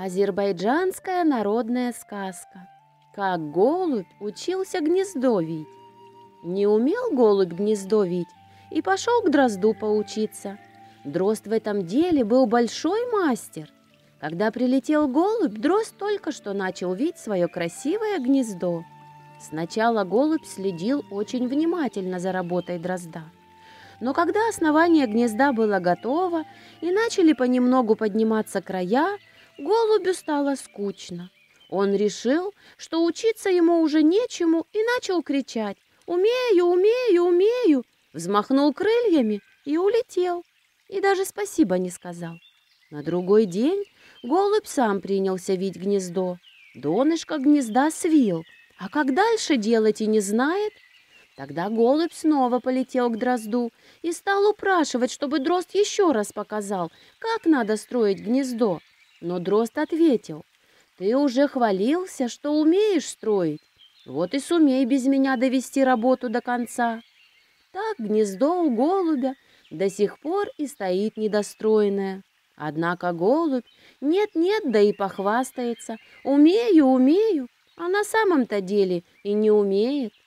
Азербайджанская народная сказка. Как голубь учился гнездо вить. Не умел голубь гнездо вить и пошел к дрозду поучиться. Дрозд в этом деле был большой мастер. Когда прилетел голубь, дрозд только что начал вить свое красивое гнездо. Сначала голубь следил очень внимательно за работой дрозда. Но когда основание гнезда было готово и начали понемногу подниматься края, голубю стало скучно. Он решил, что учиться ему уже нечему, и начал кричать: «Умею, умею, умею!» Взмахнул крыльями и улетел, и даже спасибо не сказал. На другой день голубь сам принялся вить гнездо. Донышко гнезда свил, а как дальше делать и не знает. Тогда голубь снова полетел к дрозду и стал упрашивать, чтобы дрозд еще раз показал, как надо строить гнездо. Но дрозд ответил: «Ты уже хвалился, что умеешь строить. Вот и сумей без меня довести работу до конца». Так гнездо у голубя до сих пор и стоит недостроенное. Однако голубь нет-нет, да и похвастается: «Умею, умею», а на самом-то деле и не умеет.